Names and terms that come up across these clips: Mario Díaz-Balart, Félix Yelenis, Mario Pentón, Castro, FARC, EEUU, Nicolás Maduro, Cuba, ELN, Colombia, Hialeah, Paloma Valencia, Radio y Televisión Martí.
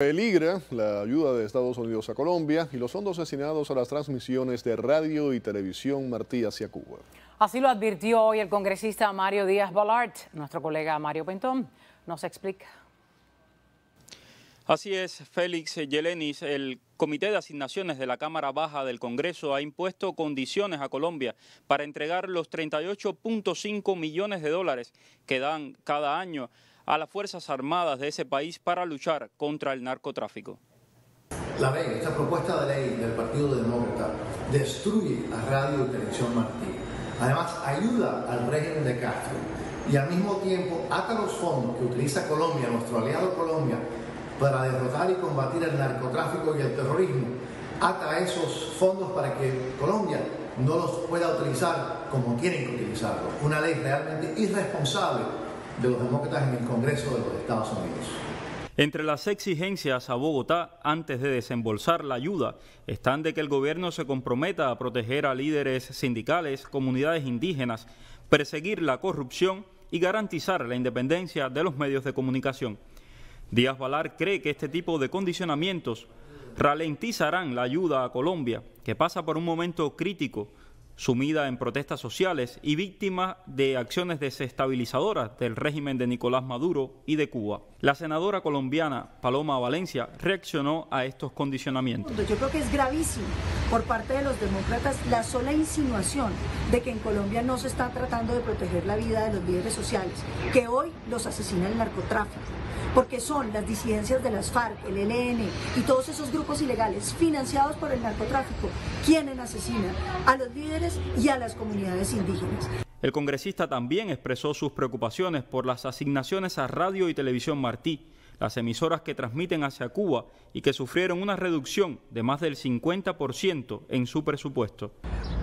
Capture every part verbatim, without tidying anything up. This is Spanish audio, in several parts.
Peligra la ayuda de Estados Unidos a Colombia y los fondos destinados a las transmisiones de Radio y Televisión Martí hacia Cuba. Así lo advirtió hoy el congresista Mario Díaz-Balart. Nuestro colega Mario Pentón nos explica. Así es, Félix Yelenis, el Comité de Asignaciones de la Cámara Baja del Congreso ha impuesto condiciones a Colombia para entregar los treinta y ocho punto cinco millones de dólares que dan cada año a las Fuerzas Armadas de ese país para luchar contra el narcotráfico. La ley, esta propuesta de ley del Partido Demócrata destruye a Radio y Televisión Martí. Además, ayuda al régimen de Castro y al mismo tiempo ata los fondos que utiliza Colombia, nuestro aliado Colombia, para derrotar y combatir el narcotráfico y el terrorismo. Ata esos fondos para que Colombia no los pueda utilizar como tienen que utilizarlos. Una ley realmente irresponsable de los demócratas en el Congreso de los Estados Unidos. Entre las exigencias a Bogotá antes de desembolsar la ayuda están de que el gobierno se comprometa a proteger a líderes sindicales, comunidades indígenas, perseguir la corrupción y garantizar la independencia de los medios de comunicación. Díaz-Balart cree que este tipo de condicionamientos ralentizarán la ayuda a Colombia, que pasa por un momento crítico, sumida en protestas sociales y víctima de acciones desestabilizadoras del régimen de Nicolás Maduro y de Cuba. La senadora colombiana Paloma Valencia reaccionó a estos condicionamientos. Yo creo que es gravísimo por parte de los demócratas la sola insinuación de que en Colombia no se está tratando de proteger la vida de los líderes sociales, que hoy los asesina el narcotráfico, porque son las disidencias de las FARC, el E L N y todos esos grupos ilegales financiados por el narcotráfico quienes asesinan a los líderes y a las comunidades indígenas. El congresista también expresó sus preocupaciones por las asignaciones a Radio y Televisión Martí, las emisoras que transmiten hacia Cuba y que sufrieron una reducción de más del cincuenta por ciento en su presupuesto.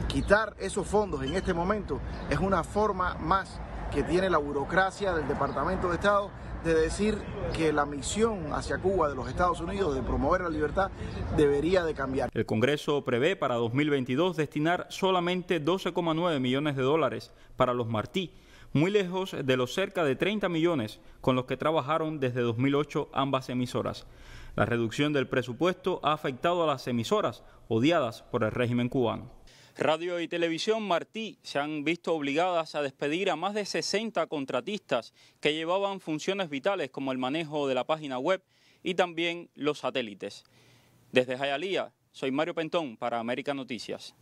Quitar esos fondos en este momento es una forma más que tiene la burocracia del Departamento de Estado de decir que la misión hacia Cuba de los Estados Unidos de promover la libertad debería de cambiar. El Congreso prevé para dos mil veintidós destinar solamente doce coma nueve millones de dólares para los Martí, muy lejos de los cerca de treinta millones con los que trabajaron desde dos mil ocho ambas emisoras. La reducción del presupuesto ha afectado a las emisoras odiadas por el régimen cubano. Radio y Televisión Martí se han visto obligadas a despedir a más de sesenta contratistas que llevaban funciones vitales como el manejo de la página web y también los satélites. Desde Hialeah, soy Mario Pentón para América Noticias.